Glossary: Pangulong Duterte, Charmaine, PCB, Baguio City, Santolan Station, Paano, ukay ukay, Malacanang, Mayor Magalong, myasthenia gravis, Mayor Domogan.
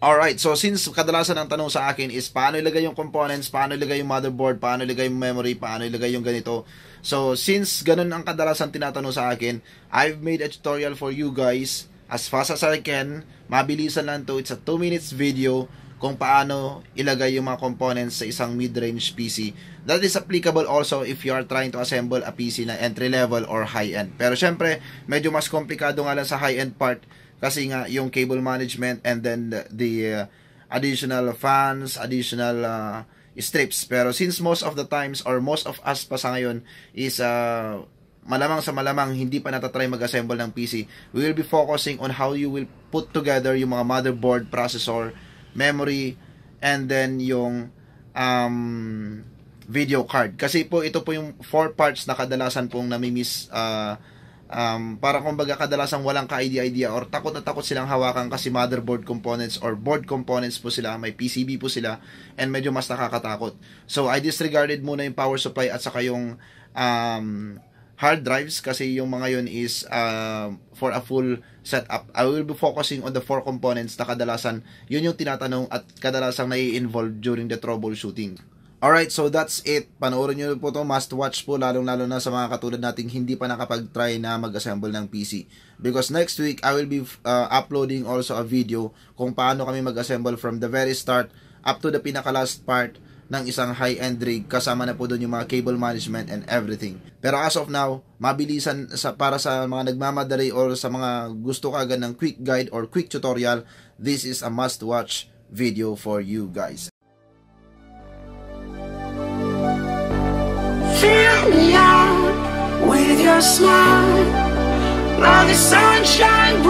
Alright, so since kadalasan ang tanong sa akin is paano ilagay yung components, paano ilagay yung motherboard, paano ilagay yung memory, paano ilagay yung ganito. So since ganun ang kadalasan tinatanong sa akin, I've made a tutorial for you guys as fast as I can. Mabilisan lang to, it's a 2 minutes video kung paano ilagay yung mga components sa isang mid-range PC. That is applicable also if you are trying to assemble a PC na entry-level or high-end. Pero syempre, medyo mas komplikado nga lang sa high-end part kasi nga yung cable management and then the additional fans, additional strips. Pero since most of the times or most of us pa sa ngayon is malamang sa malamang hindi pa natatry mag-assemble ng PC, we will be focusing on how you will put together yung mga motherboard, processor, memory, and then yung video card. Kasi po ito po yung 4 parts na kadalasan pong namimiss para kumbaga kadalasang walang ka-idea or takot na takot silang hawakan kasi motherboard components or board components po sila, may PCB po sila, and medyo mas nakakatakot. So I disregarded muna yung power supply at saka yung hard drives kasi yung mga yun is for a full setup. I will be focusing on the 4 components na kadalasan yun yung tinatanong at kadalasang nai-involve during the troubleshooting. Alright, so that's it. Panoorin nyo po ito, must watch po, lalong-lalo na sa mga katulad nating hindi pa nakapag-try na mag-assemble ng PC. Because next week, I will be uploading also a video kung paano kami mag-assemble from the very start up to the pinaka-last part ng isang high-end rig. Kasama na po doon yung mga cable management and everything. Pero as of now, mabilisan para sa mga nagmamadali or sa mga gusto kaagad ng quick guide or quick tutorial, this is a must-watch video for you guys. Fill me out with your smile, like the sunshine.